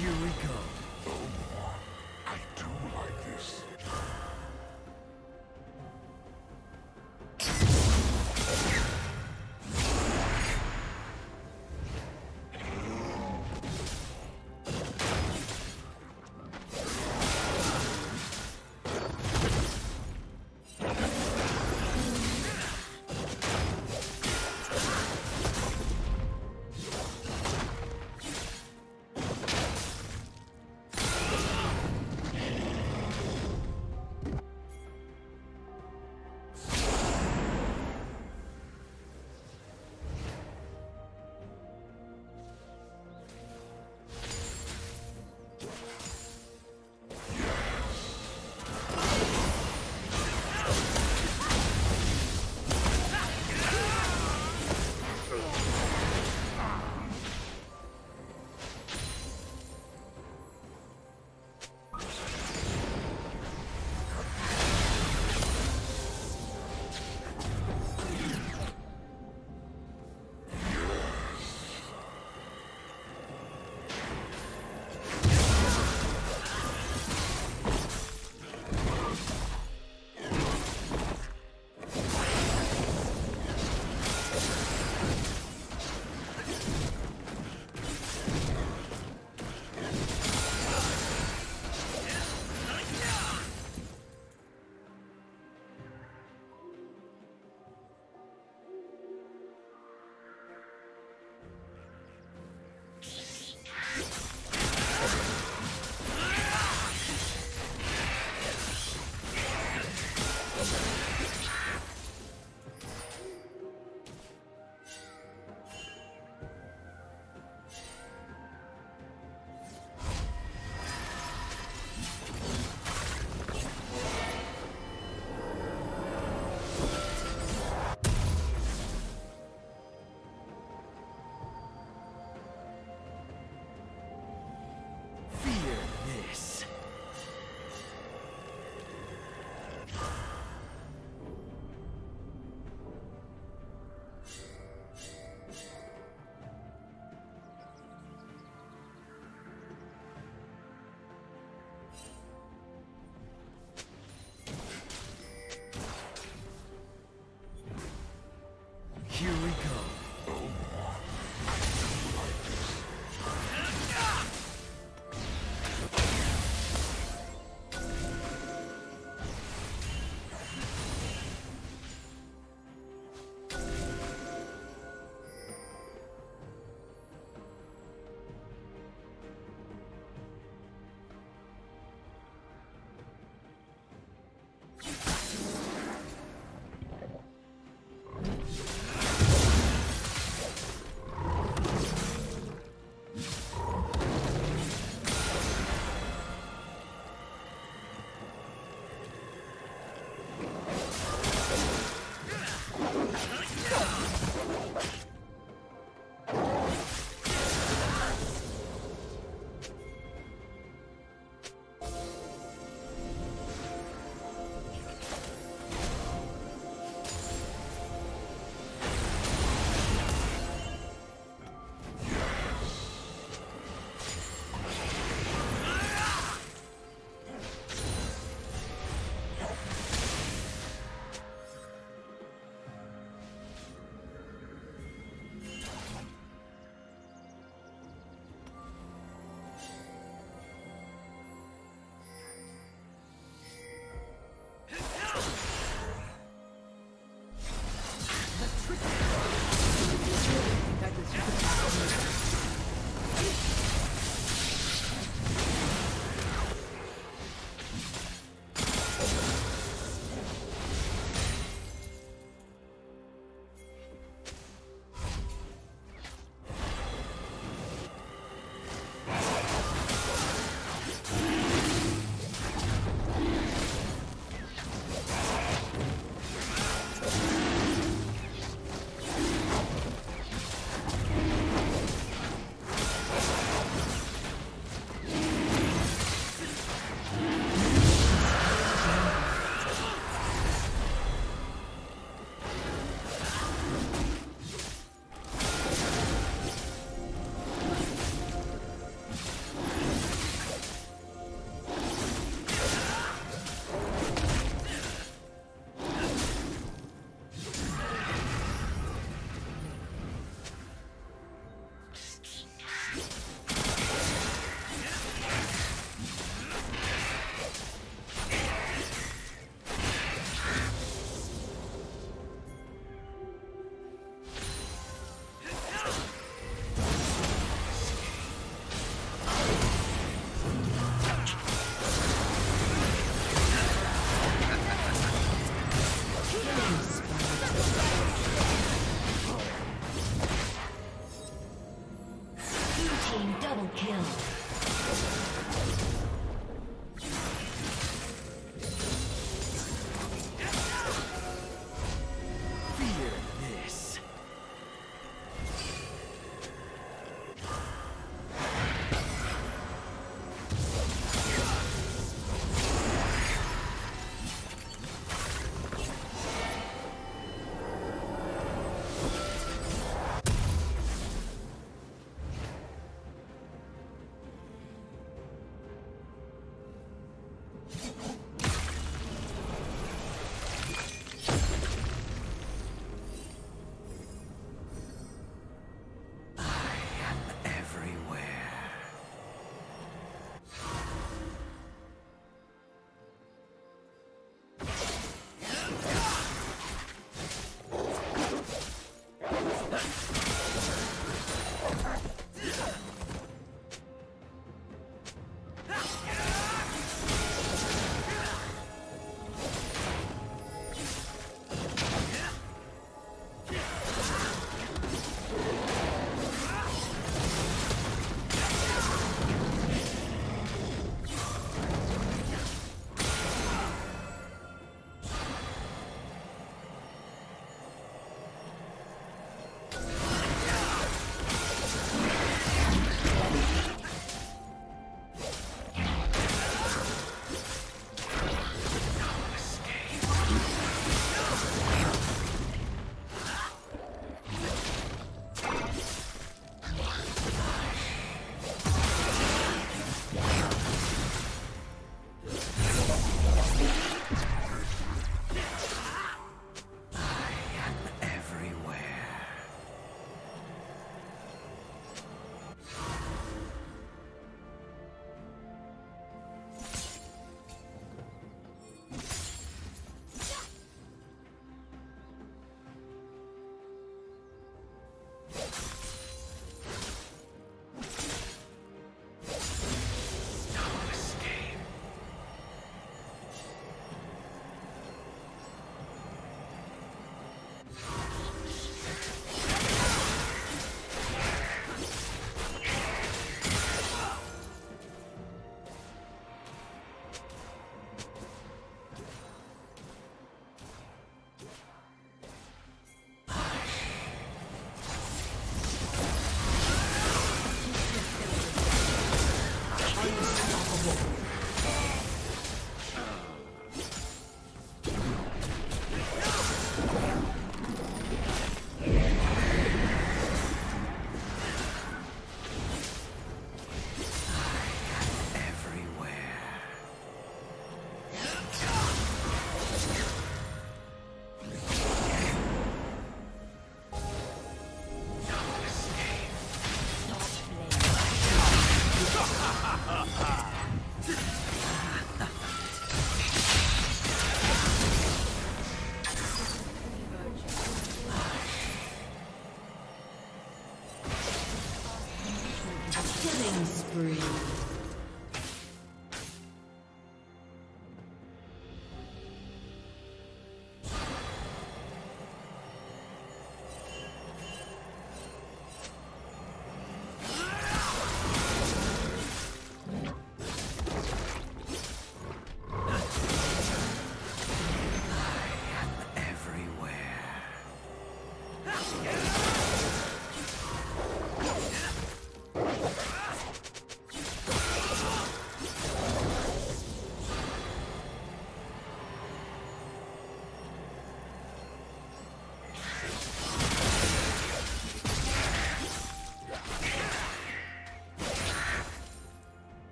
Here we go. No more. I do like this.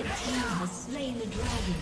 The team has slain the dragon.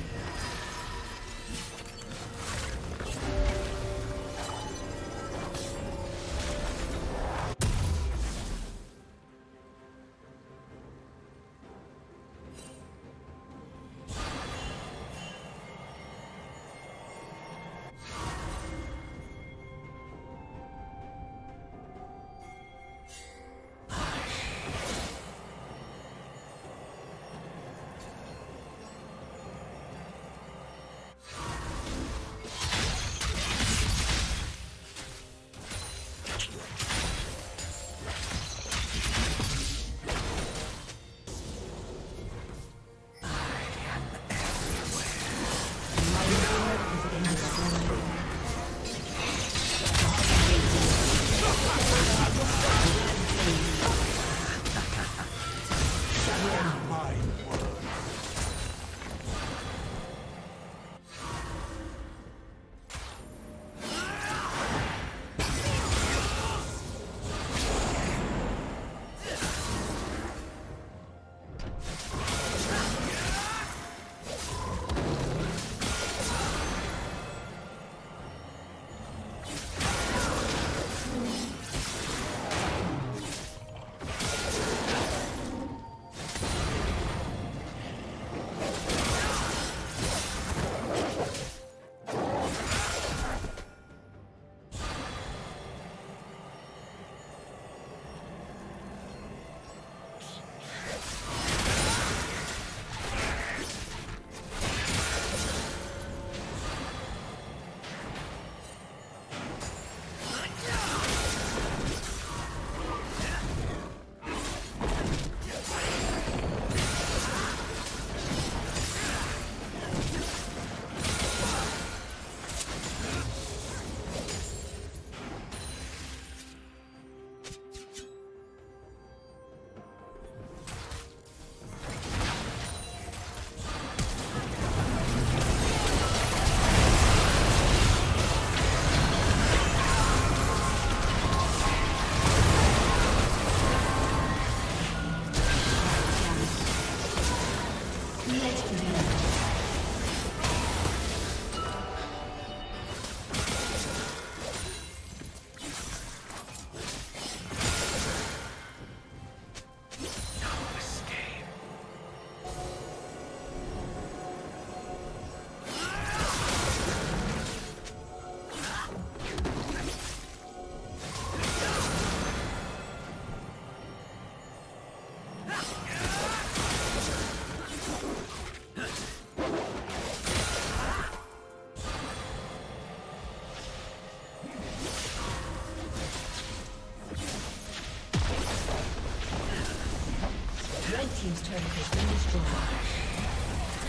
Red team's turret has been destroyed.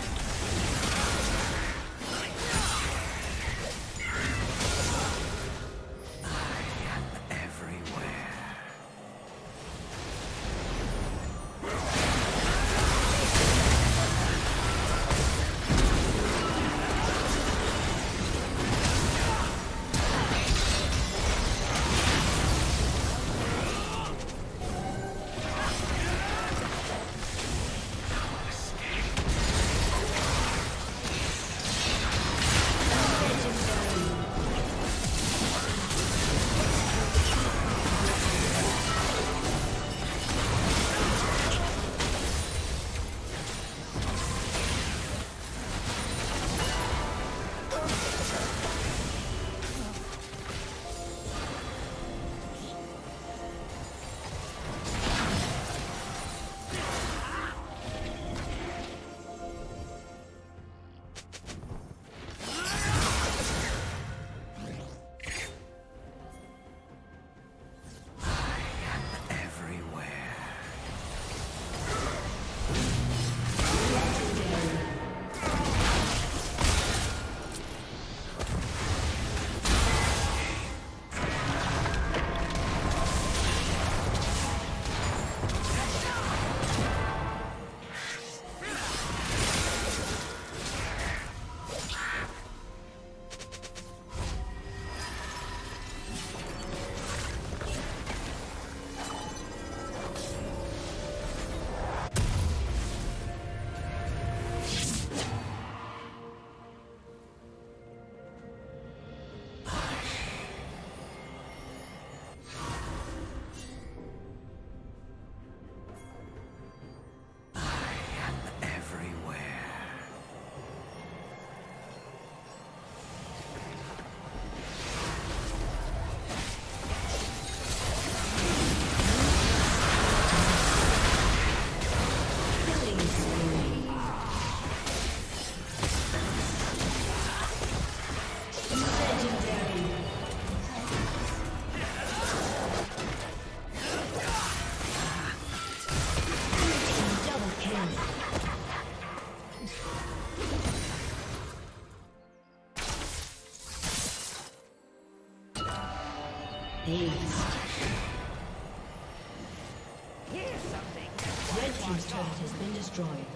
Aced. Here's something. Red team's turret has been destroyed.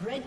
Red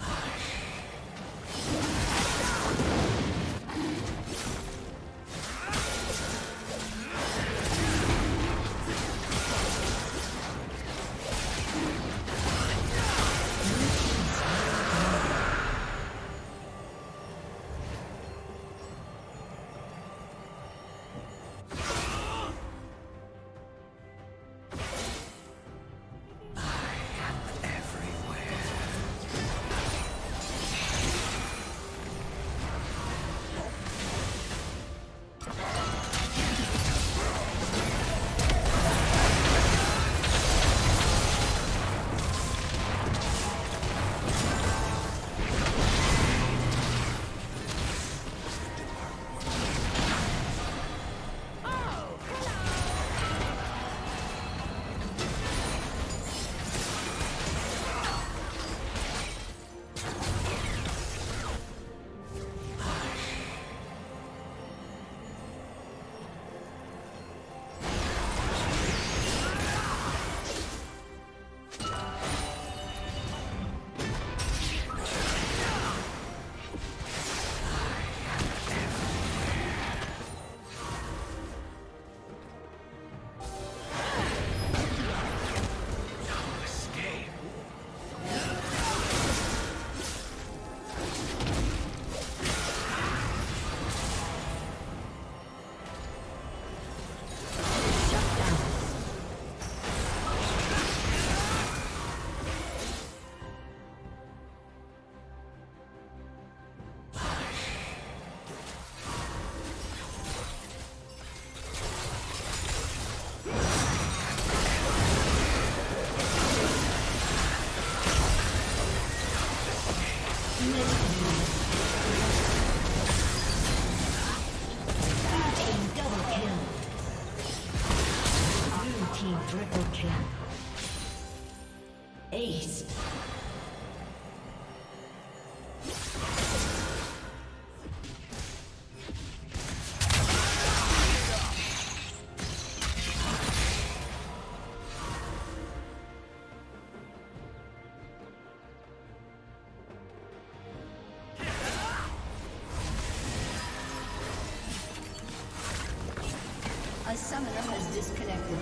I am everywhere. Triple kill. Ace. A summoner has disconnected.